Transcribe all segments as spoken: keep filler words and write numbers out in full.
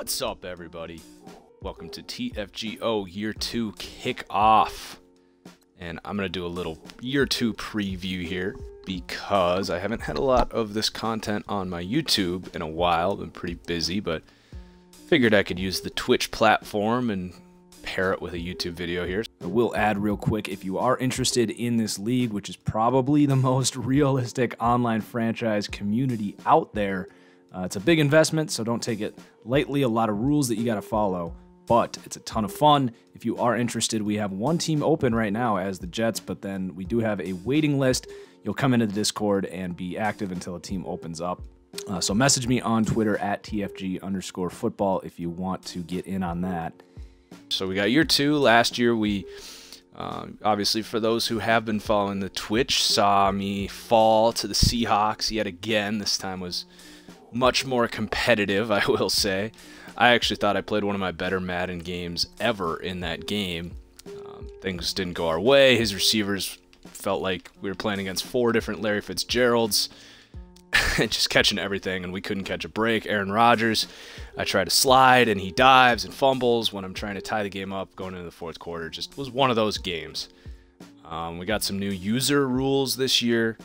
What's up, everybody? Welcome to T F G O Year two Kickoff. And I'm going to do a little Year two preview here because I haven't had a lot of this content on my YouTube in a while. I've been pretty busy, but figured I could use the Twitch platform and pair it with a YouTube video here. I will add real quick, if you are interested in this league, which is probably the most realistic online franchise community out there, uh, it's a big investment, so don't take it lightly. A lot of rules that you got to follow, but it's a ton of fun. If you are interested, we have one team open right now as the Jets, but then we do have a waiting list. You'll come into the Discord and be active until a team opens up. Uh, so message me on Twitter at TFG underscore football if you want to get in on that. So we got year two. Last year we, uh, obviously for those who have been following the Twitch, saw me fall to the Seahawks yet again. This time was much more competitive, I will say. I actually thought I played one of my better Madden games ever in that game. Um, things didn't go our way. His receivers felt like we were playing against four different Larry Fitzgeralds. Just catching everything, and we couldn't catch a break. Aaron Rodgers, I try to slide, and he dives and fumbles when I'm trying to tie the game up going into the fourth quarter. Just was one of those games. Um, we got some new user rules this year.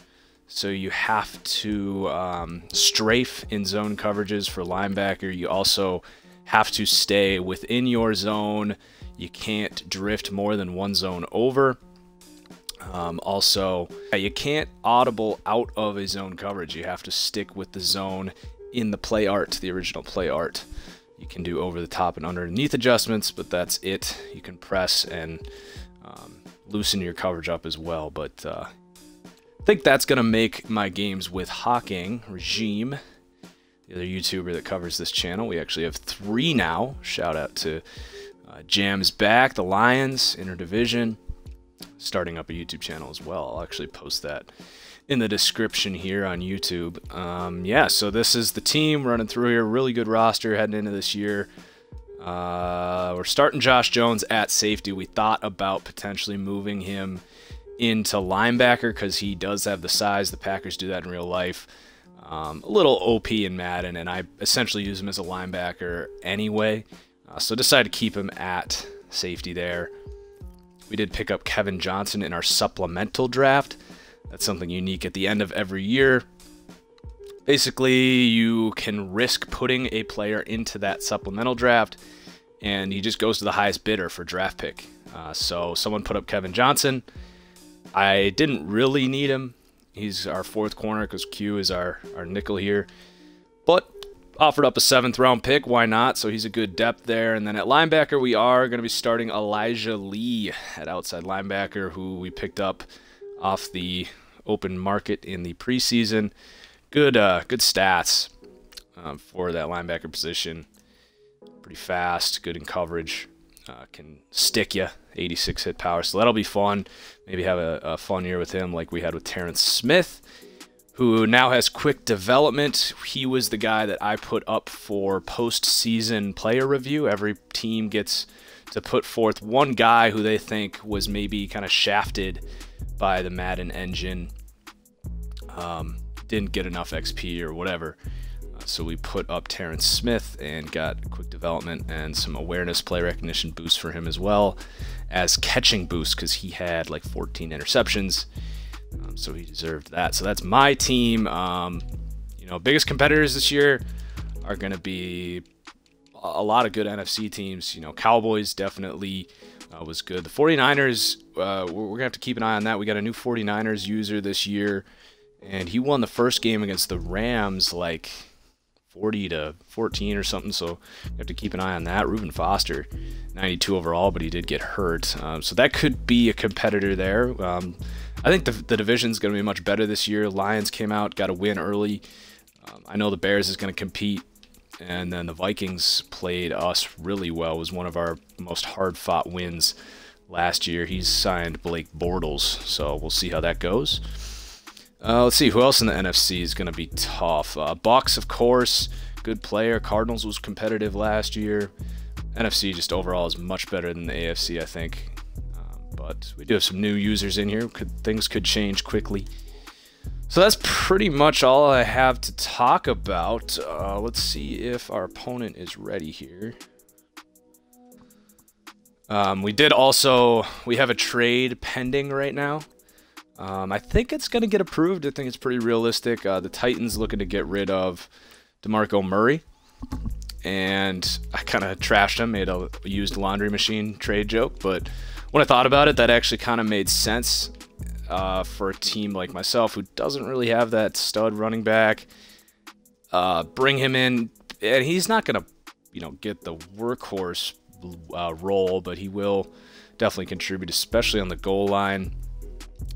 So you have to um, strafe in zone coverages for linebacker. You also have to stay within your zone. You can't drift more than one zone over. Um, also, you can't audible out of a zone coverage. You have to stick with the zone in the play art, the original play art. You can do over the top and underneath adjustments, but that's it. You can press and um, loosen your coverage up as well. But uh, I think that's going to make my games with Hawking Regime, the other YouTuber that covers this channel. We actually have three now. Shout out to uh, Jam's back, the Lions, Interdivision. Starting up a YouTube channel as well. I'll actually post that in the description here on YouTube. Um, yeah, so this is the team running through here. Really good roster heading into this year. Uh, we're starting Josh Jones at safety. We thought about potentially moving him into linebacker because he does have the size. The Packers do that in real life. Um, a little O P in Madden, and I essentially use him as a linebacker anyway. Uh, so decided to keep him at safety there. We did pick up Kevin Johnson in our supplemental draft. That's something unique at the end of every year. Basically, you can risk putting a player into that supplemental draft, and he just goes to the highest bidder for draft pick. Uh, so someone put up Kevin Johnson. I didn't really need him. He's our fourth corner because Q is our, our nickel here. But offered up a seventh round pick. Why not? So he's a good depth there. And then at linebacker, we are going to be starting Elijah Lee at outside linebacker, who we picked up off the open market in the preseason. Good uh, good stats um, for that linebacker position. Pretty fast, good in coverage. Uh, can stick you, eighty-six hit power. So that'll be fun. Maybe have a, a fun year with him like we had with Terrence Smith, who now has quick development. He was the guy that I put up for postseason player review. Every team gets to put forth one guy who they think was maybe kind of shafted by the Madden engine, um, didn't get enough X P or whatever. Uh, so we put up Terrence Smith and got quick development and some awareness play recognition boosts for him, as well as catching boosts because he had like fourteen interceptions. Um, so he deserved that. So that's my team. Um, you know, biggest competitors this year are going to be a lot of good N F C teams. You know, Cowboys definitely uh, was good. The forty-niners, uh, we're going to have to keep an eye on that. We got a new forty-niners user this year, and he won the first game against the Rams like forty to fourteen or something. So we have to keep an eye on that. Reuben Foster, ninety-two overall, but he did get hurt. Um, so that could be a competitor there. Um, I think the, the division's going to be much better this year. Lions came out, got a win early. Um, I know the Bears is going to compete. And then the Vikings played us really well. It was one of our most hard-fought wins last year. He's signed Blake Bortles, so we'll see how that goes. Uh, let's see, who else in the N F C is going to be tough? Uh, Bucks, of course, good player. Cardinals was competitive last year. N F C just overall is much better than the A F C, I think. But we do have some new users in here. Could, things could change quickly. So that's pretty much all I have to talk about. Uh, let's see if our opponent is ready here. Um, we did also, we have a trade pending right now. Um, I think it's going to get approved. I think it's pretty realistic. Uh, the Titans looking to get rid of DeMarco Murray. And I kind of trashed him, made a used laundry machine trade joke. But when I thought about it, that actually kind of made sense uh, for a team like myself who doesn't really have that stud running back. Uh, bring him in, and he's not going to, you know, get the workhorse uh, role, but he will definitely contribute, especially on the goal line.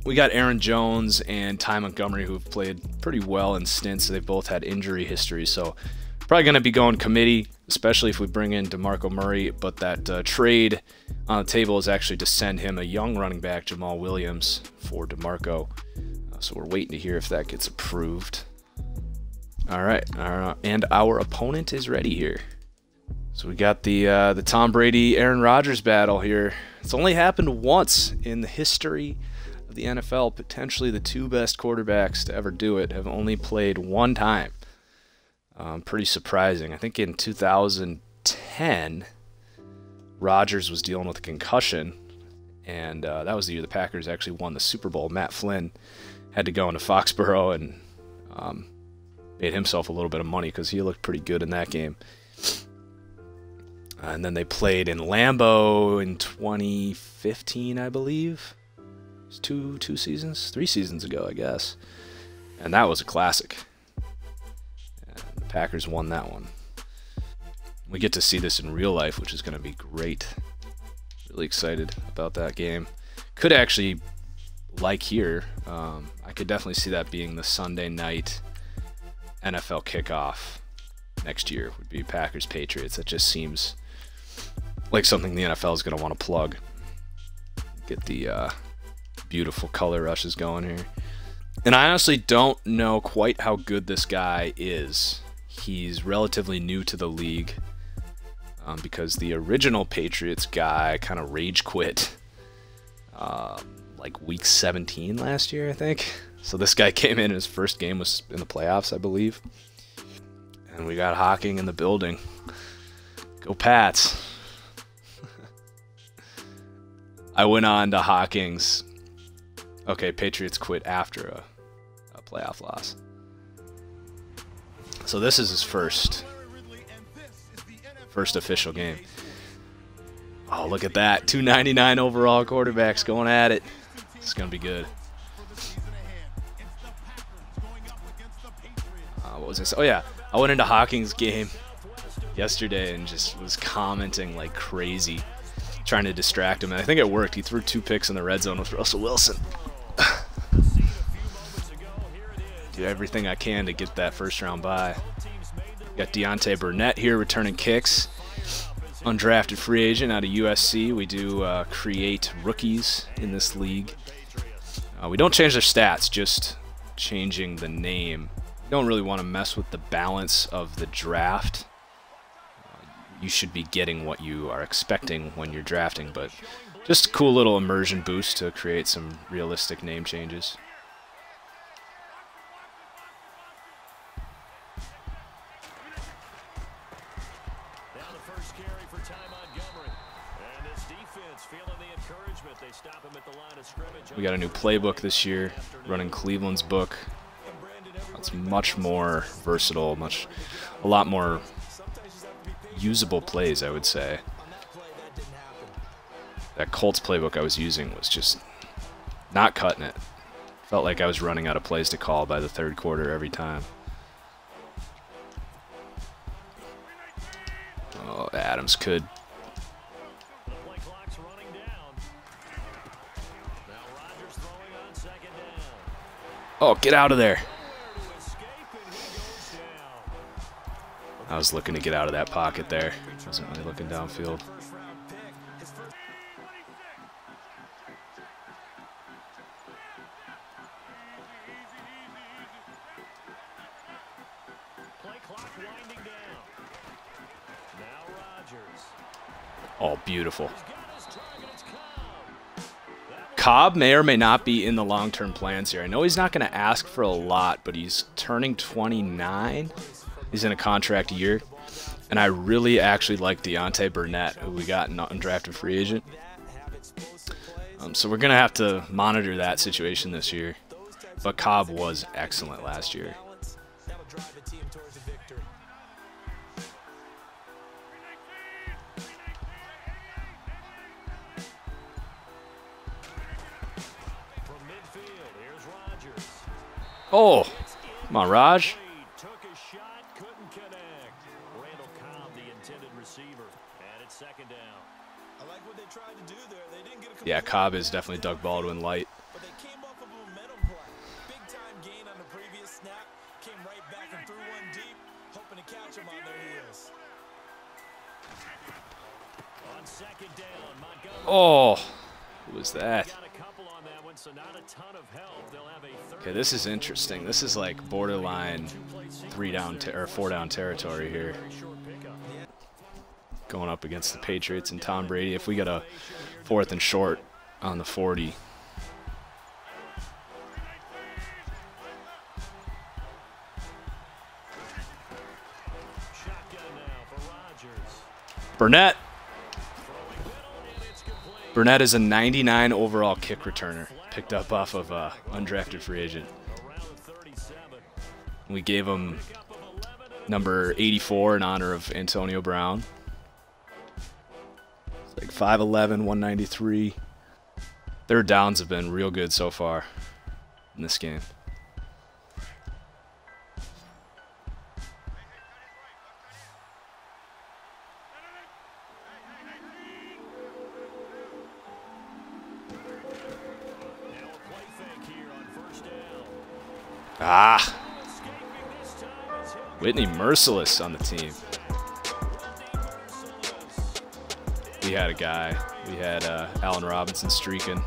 We got Aaron Jones and Ty Montgomery, who've played pretty well in stints. They've both had injury history, so probably going to be going committee, especially if we bring in DeMarco Murray. But that uh, trade on the table is actually to send him a young running back, Jamal Williams, for DeMarco. Uh, so we're waiting to hear if that gets approved. All right, uh, and our opponent is ready here. So we got the uh, the Tom Brady Aaron Rodgers battle here. It's only happened once in the history of the N F L. Potentially the two best quarterbacks to ever do it have only played one time. Um, pretty surprising. I think in two thousand ten, Rodgers was dealing with a concussion, and uh, that was the year the Packers actually won the Super Bowl. Matt Flynn had to go into Foxborough and um, made himself a little bit of money because he looked pretty good in that game. Uh, and then they played in Lambeau in twenty fifteen, I believe. Two, two seasons, three seasons ago, I guess. And that was a classic. And the Packers won that one. We get to see this in real life, which is going to be great. Really excited about that game. Could actually, like here, um, I could definitely see that being the Sunday night N F L kickoff next year. Would be Packers Patriots. That just seems like something the N F L is going to want to plug. Get the Uh, beautiful color rushes going here. And I honestly don't know quite how good this guy is. He's relatively new to the league um, because the original Patriots guy kind of rage quit um, like week seventeen last year, I think. So this guy came in and his first game was in the playoffs, I believe. And we got Hocking in the building. Go Pats. I went on to Hocking's. Okay, Patriots quit after a, a playoff loss. So this is his first, first official game. Oh, look at that. two ninety-nine overall quarterbacks going at it. It's going to be good. Uh, what was this? Oh, yeah. I went into Hocking's game yesterday and just was commenting like crazy, trying to distract him. And I think it worked. He threw two picks in the red zone with Russell Wilson. Do everything I can to get that first round bye. Got Deontay Burnett here returning kicks. Undrafted free agent out of U S C. We do uh, create rookies in this league. Uh, we don't change their stats, just changing the name. You don't really want to mess with the balance of the draft. Uh, you should be getting what you are expecting when you're drafting, but just a cool little immersion boost to create some realistic name changes. We got a new playbook this year, running Cleveland's book. It's much more versatile, much, a lot more usable plays, I would say. That Colts playbook I was using was just not cutting it. Felt like I was running out of plays to call by the third quarter every time. Oh, Adams could. Oh, get out of there. I was looking to get out of that pocket there. Wasn't really looking downfield. Oh, beautiful. Cobb may or may not be in the long-term plans here. I know he's not going to ask for a lot, but he's turning twenty-nine. He's in a contract year. And I really actually like Deontay Burnett, who we got an undrafted free agent. Um, so we're going to have to monitor that situation this year. But Cobb was excellent last year. Oh, come on, Raj. Yeah, Cobb is definitely Doug Baldwin light. Oh, who was that? Okay, this is interesting. This is like borderline three down or four down territory here. Going up against the Patriots and Tom Brady. If we get a fourth and short on the forty. Burnett. Burnett is a ninety-nine overall kick returner, picked up off of uh, undrafted free agent. We gave him number eighty-four in honor of Antonio Brown. It's like five eleven, one ninety-three. Their downs have been real good so far in this game. Ah, Whitney Merciless on the team. We had a guy. We had uh, Allen Robinson streaking.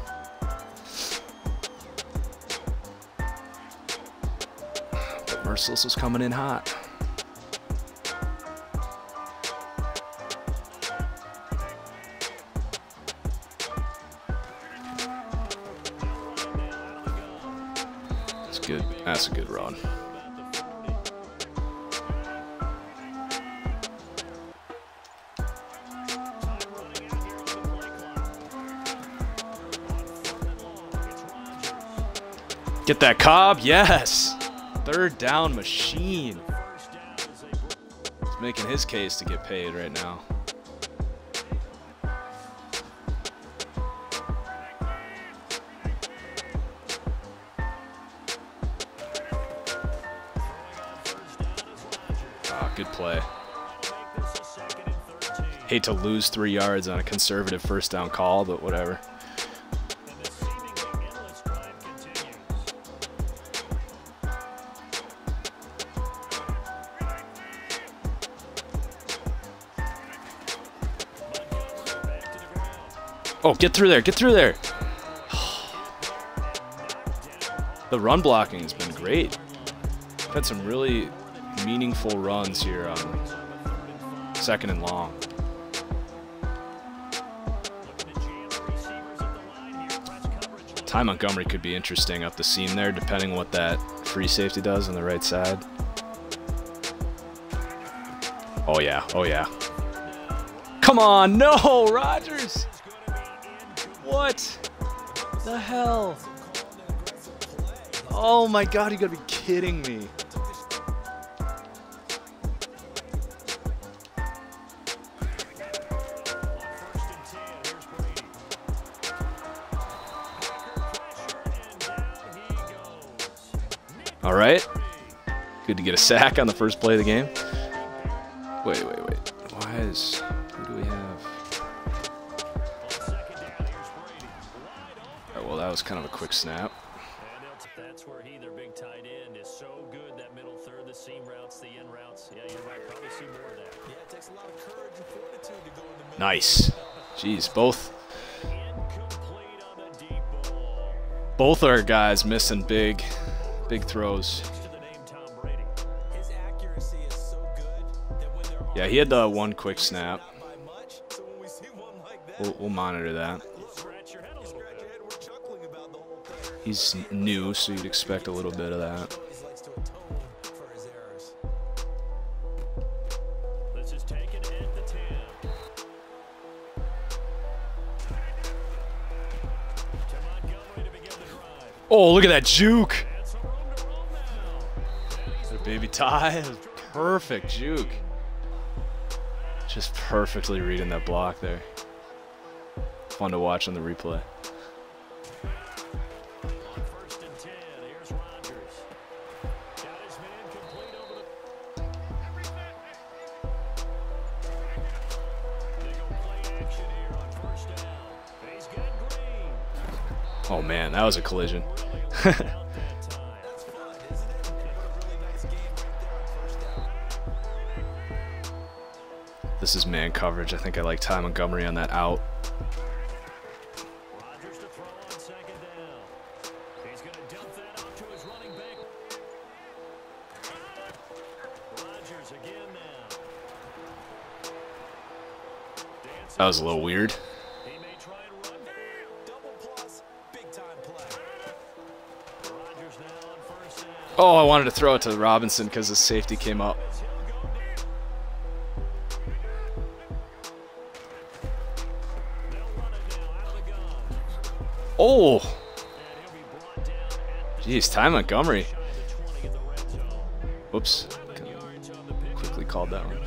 But Merciless was coming in hot. Good. That's a good run. Get that Cobb. Yes. Third down machine. He's making his case to get paid right now. Play. Hate to lose three yards on a conservative first down call, but whatever. Oh, get through there, get through there. The run blocking has been great. We've had some really meaningful runs here on second and long. Ty Montgomery could be interesting up the seam there, depending what that free safety does on the right side. Oh yeah, oh yeah. Come on, no, Rodgers! What the hell? Oh my God, you gotta be kidding me. All right, good to get a sack on the first play of the game. Wait, wait, wait. Why is, who do we have? All right, well, that was kind of a quick snap. That's where he, their big tight end, is so good, that middle third, the seam routes, the end routes. Yeah, you might probably see more of that. Yeah, it takes a lot of courage and fortitude to go in the nice. Jeez, both. Both our guys missing big. Big throws. Yeah, he had the one quick snap. We'll, we'll monitor that. He's new, so you'd expect a little bit of that. Oh, look at that juke. Baby Ty, perfect juke. Just perfectly reading that block there. Fun to watch on the replay. Oh man, that was a collision. This is man coverage. I think I like Ty Montgomery on that out. Rodgers to throw on second down. He's going to dump that out to his running back. Rodgers again now. That was a little weird. He may try and run. Double plus, big time play. Rodgers now on first down. Oh, I wanted to throw it to Robinson because the safety came up. Oh, geez, Ty Montgomery. Whoops, quickly called that one.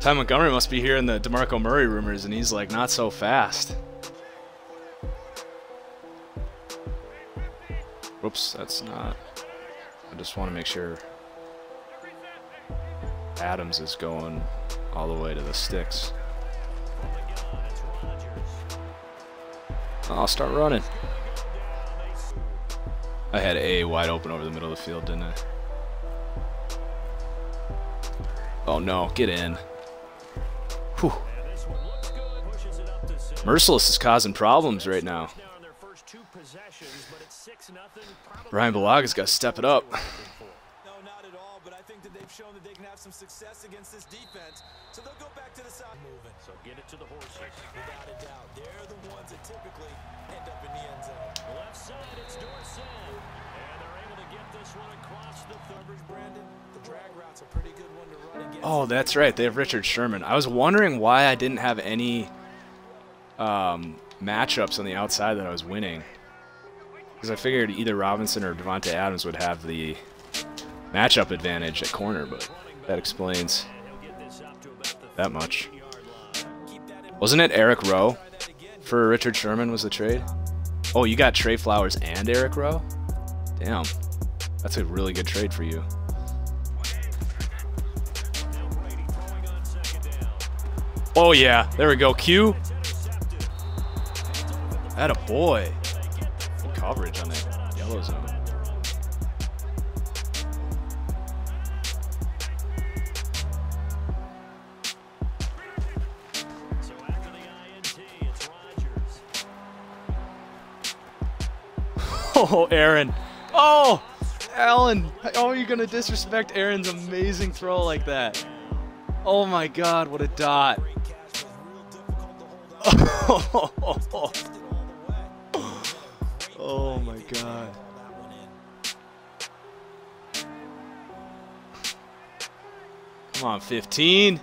Ty Montgomery must be hearing the DeMarco Murray rumors, and he's like, not so fast. Whoops, that's not. I just want to make sure Adams is going all the way to the sticks. I'll start running. I had A wide open over the middle of the field, didn't I? Oh no, get in. Whew. Merciless is causing problems right now. Brian Balaga's got to step it up. No, not at all, but I think that they've shown that they can have some success against this defense. So they'll go back to the side. So get it to the horses. Without a doubt, they're the ones that typically end up in the end zone. Left side, it's Dorsett. And they're able to get this one across the third. Brandon, the drag route's a pretty good one to run against. Oh, that's right. They have Richard Sherman. I was wondering why I didn't have any um, matchups on the outside that I was winning. Because I figured either Robinson or Devontae Adams would have the matchup advantage at corner, but that explains that much. Wasn't it Eric Rowe for Richard Sherman was the trade? Oh, you got Trey Flowers and Eric Rowe? Damn, that's a really good trade for you. Oh yeah, there we go, Q. Atta boy. Good coverage on that yellow zone. Oh, Aaron. Oh, Allen. How are you going to disrespect Aaron's amazing throw like that? Oh, my God. What a dot. Oh, oh my God. Come on, fifteen.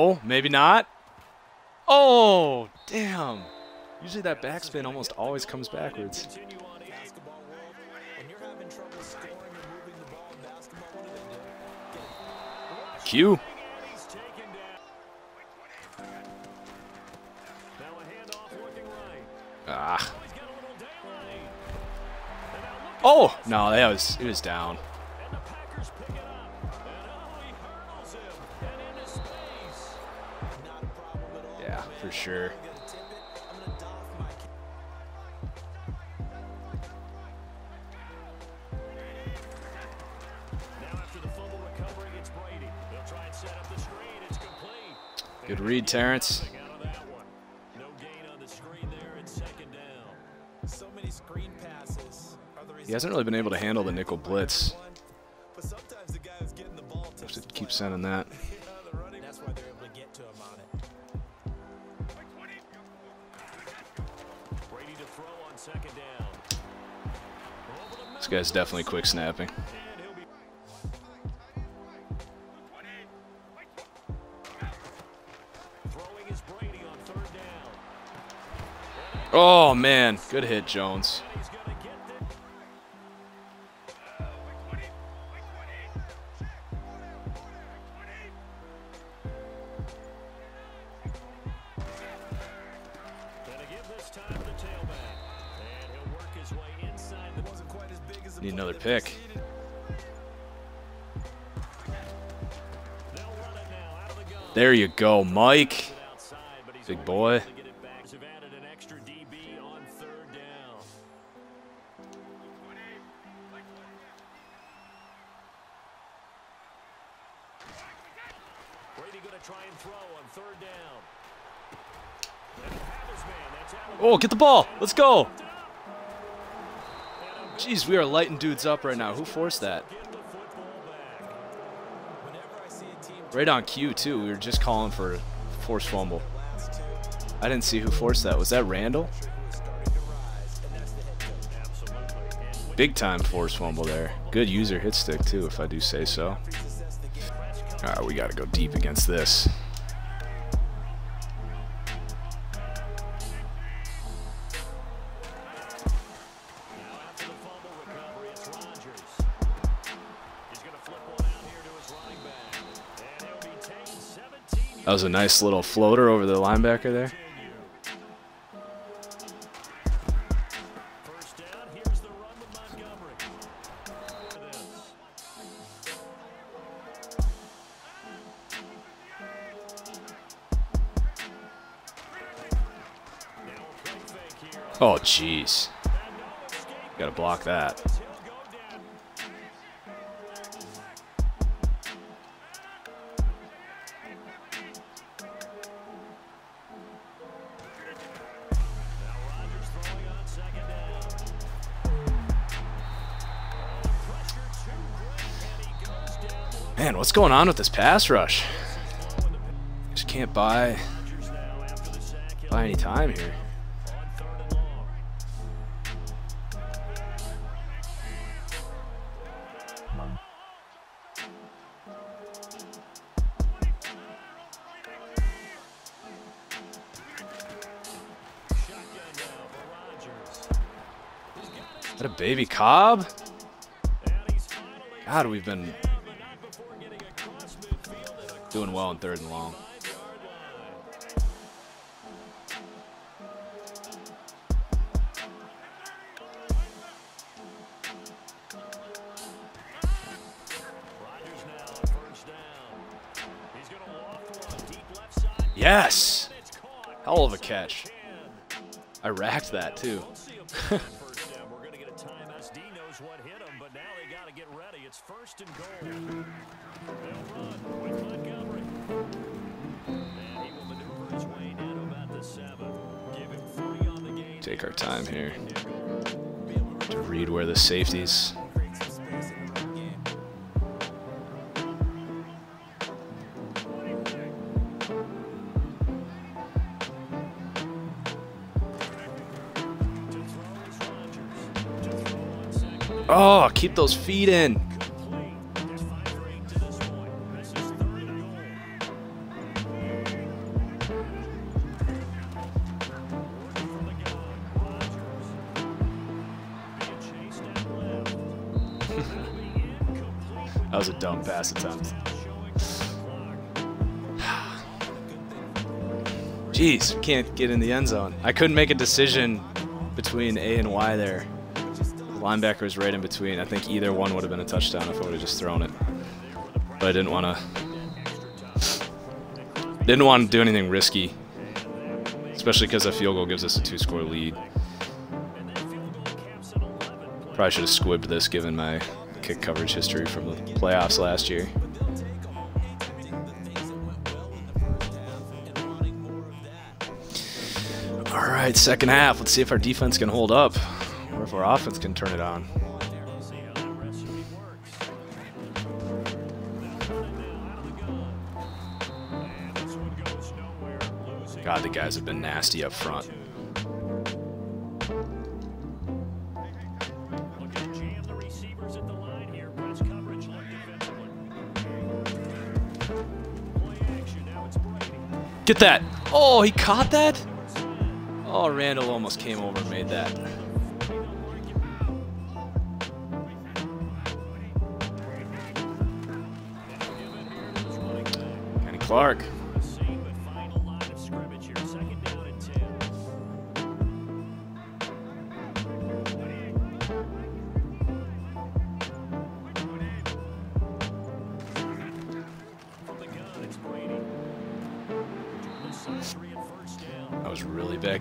Oh, maybe not. Oh, damn. Usually that backspin almost always comes backwards. Q. Ah. Oh, no, that was, it was down. For sure. Good read, Terrence. He hasn't really been able to handle the nickel blitz. Just keep sending that. This guy's definitely quick snapping. Oh, man. Good hit, Jones. Need another pick. There you go, Mike. Big boy. Oh, get the ball. Let's go. Jeez, we are lighting dudes up right now. Who forced that? Right on cue, too. We were just calling for a forced fumble. I didn't see who forced that. Was that Randall? Big time forced fumble there. Good user hit stick, too, if I do say so. All right, we got to go deep against this. That was a nice little floater over the linebacker there. First down, here's the run with Montgomery. Oh, jeez. Gotta block that. Man, what's going on with this pass rush? Just can't buy, buy any time here. Is that a baby Cobb? God, we've been doing well in third and long. Yes! Hell of a catch. I racked that too. It's first and goal. They'll run with Montgomery. And he will maneuver his way down to about the seven. Give him three on the game. Take our time here to read where the safeties. Oh, keep those feet in. That was a dumb pass attempt. Jeez, we can't get in the end zone. I couldn't make a decision between A and Y there. The linebacker was right in between. I think either one would have been a touchdown if I would have just thrown it. But I didn't want to. Didn't want to do anything risky, especially because a field goal gives us a two-score lead. Probably should have squibbed this given my kick coverage history from the playoffs last year. right, second half. Let's see if our defense can hold up or if our offense can turn it on. God, the guys have been nasty up front. Get that. Oh, he caught that? Oh, Randall almost came over and made that. Kenny Clark.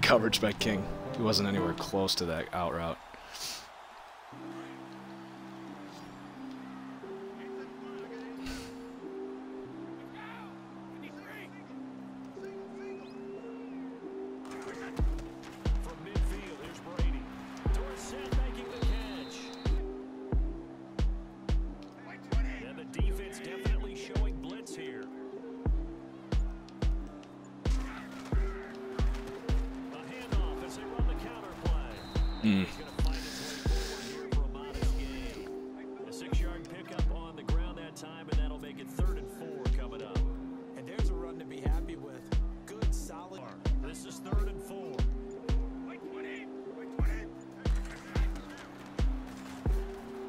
Coverage by King. He wasn't anywhere close to that out route.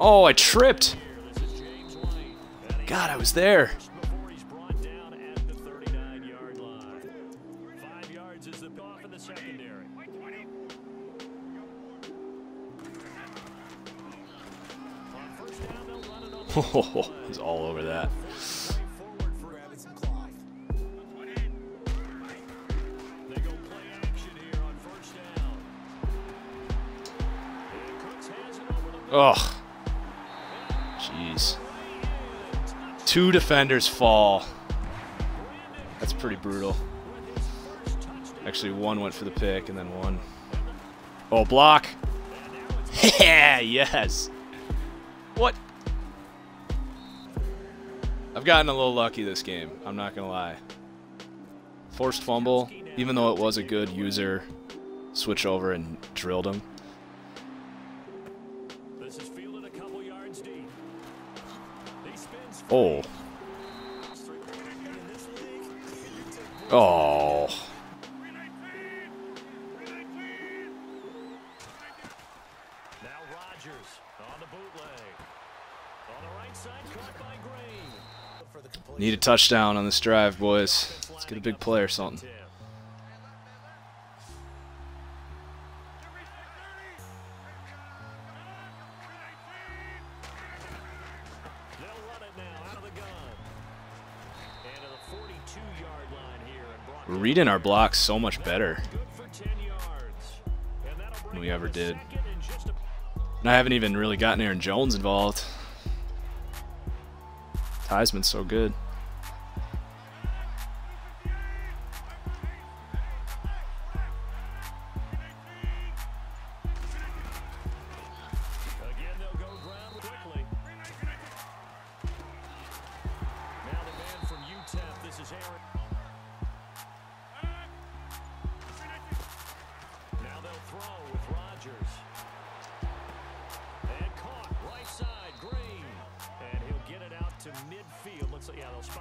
Oh, I tripped. God, I was there. Oh, he's all over that. Oh. Two defenders fall. That's pretty brutal. Actually, one went for the pick, and then one. Oh, block. Yeah, yes. What? I've gotten a little lucky this game. I'm not going to lie. Forced fumble, even though it was a good user switch over and drilled him. Oh. Oh. Now Rodgers on the bootleg. On the right side, caught by Green. Need a touchdown on this drive, boys. Let's get a big play or something. Reading our blocks so much better than we ever did. And I haven't even really gotten Aaron Jones involved. Ty's been so good.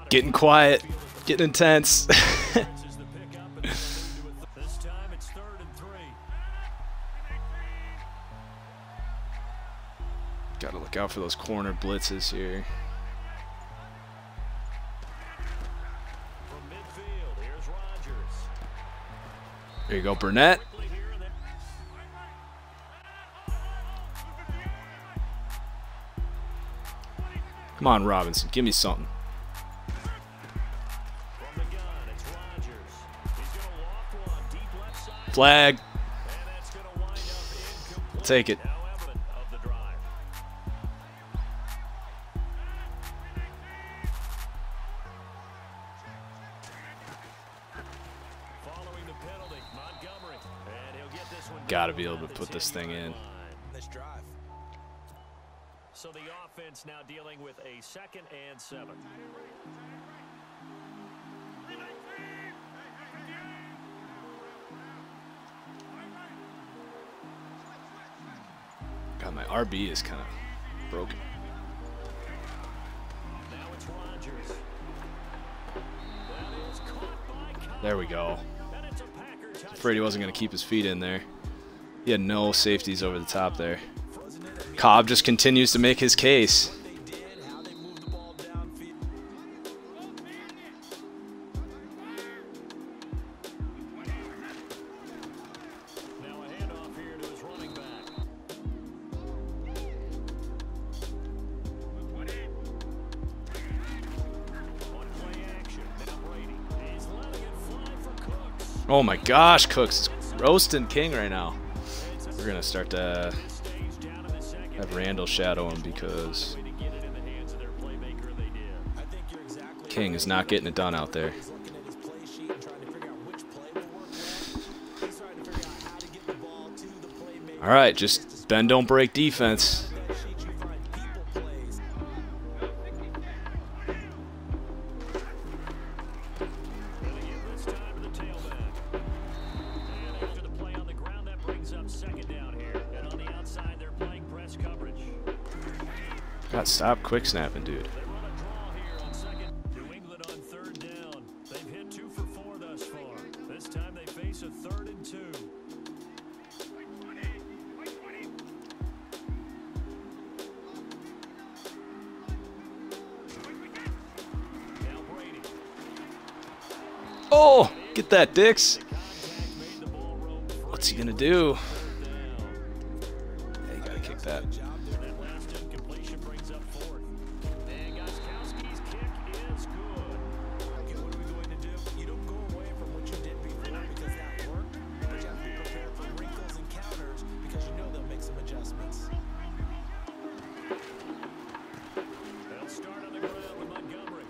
Getting quiet, getting intense. Gotta look out for those corner blitzes here. There you go, Burnett. Come on, Robinson, give me something. Flag. We'll take it. Gotta be able to put this thing in. This drive. So the offense now dealing with a second and seven. God, my R B is kind of broken. Now it's Rodgers. That is caught by there we go. Afraid he wasn't going to keep his feet in there. He had no safeties over the top there. Cobb just continues to make his case. Oh my gosh, Cooks is roasting King right now. We're going to start to have Randall shadow him because King is not getting it done out there. All right, just bend, don't break defense. Stop quick snapping, dude. New England on third down. They've hit two for four thus far. This time they face a third and two. Oh, get that, Dix. What's he gonna do? Yeah, you gotta kick that.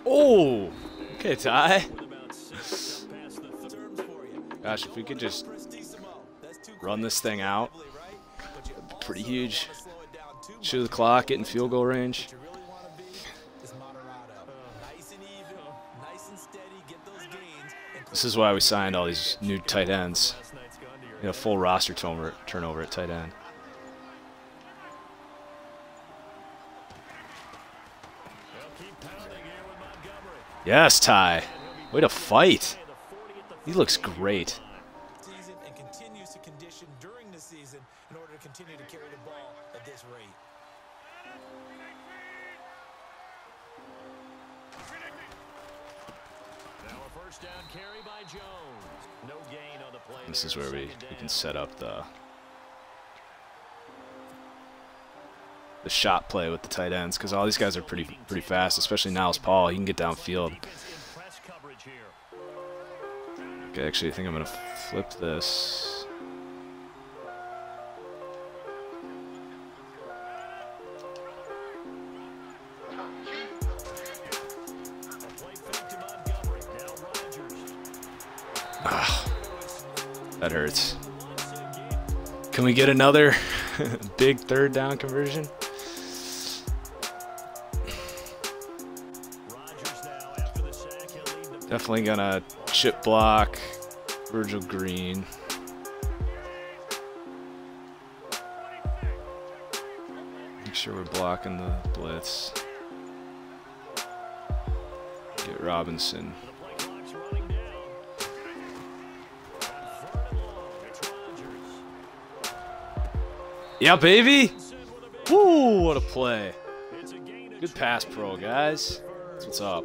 Oh, okay, Ty. Gosh, if we could just run this thing out, that'd be pretty huge. Shoot the clock, get in field goal range. This is why we signed all these new tight ends. You know, full roster turnover, turnover at tight end. Yes, Ty. Way to fight. He looks great. And continues to condition during the season in order to continue to carry the ball at this rate. Now a first down carry by Jones. No gain on the play. This is where we, we can set up the the shot play with the tight ends, because all these guys are pretty pretty fast, especially Niles Paul. He can get downfield. Okay, actually, I think I'm going to flip this. Ah, that hurts. Can we get another big third down conversion? Definitely gonna chip block Virgil Green. Make sure we're blocking the blitz. Get Robinson. Yeah, baby! Woo, what a play. Good pass pro, guys. That's what's up.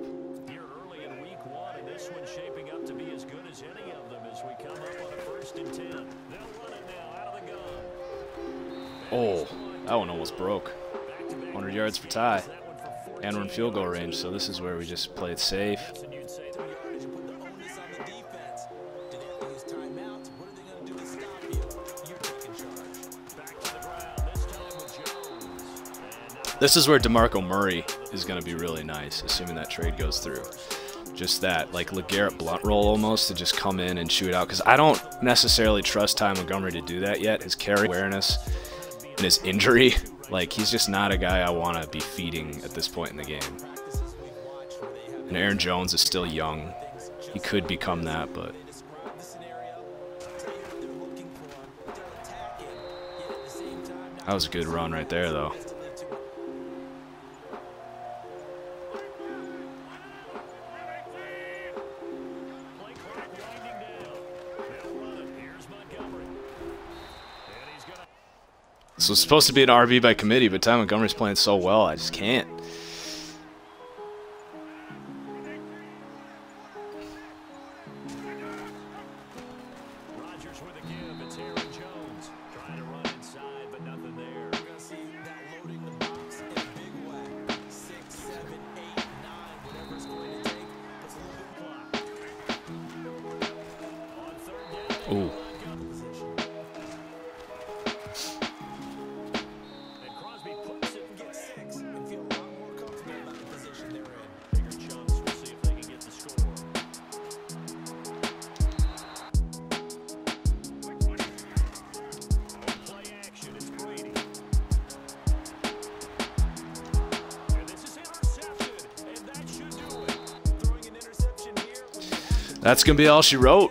Oh, that one almost broke. one hundred yards for Ty. And we're in field goal range, so this is where we just play it safe. This is where DeMarco Murray is going to be really nice, assuming that trade goes through. just that, like LeGarrette Blount role almost, to just come in and shoot out, because I don't necessarily trust Ty Montgomery to do that yet. His carry awareness and his injury, like he's just not a guy I want to be feeding at this point in the game. And Aaron Jones is still young. He could become that, but... that was a good run right there, though. This was supposed to be an R B by committee, but Ty Montgomery's playing so well, I just can't. Ooh. That's gonna be all she wrote.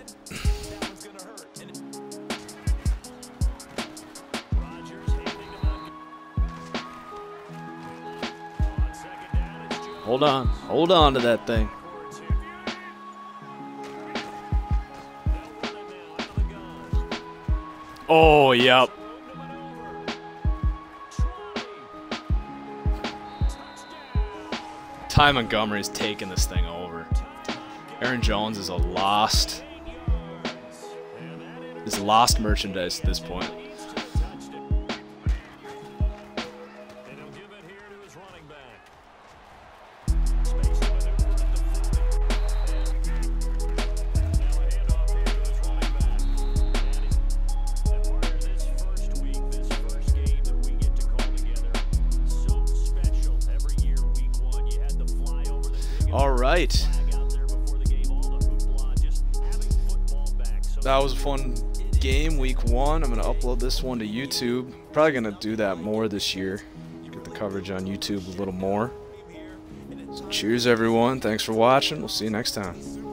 Hold on. Hold on to that thing. Oh, yep. Ty Montgomery's taking this thing over. Aaron Jones is a lost... is lost merchandise at this point. All right. That was a fun game, week one. I'm going to upload this one to YouTube. Probably going to do that more this year. Get the coverage on YouTube a little more. So cheers, everyone. Thanks for watching. We'll see you next time.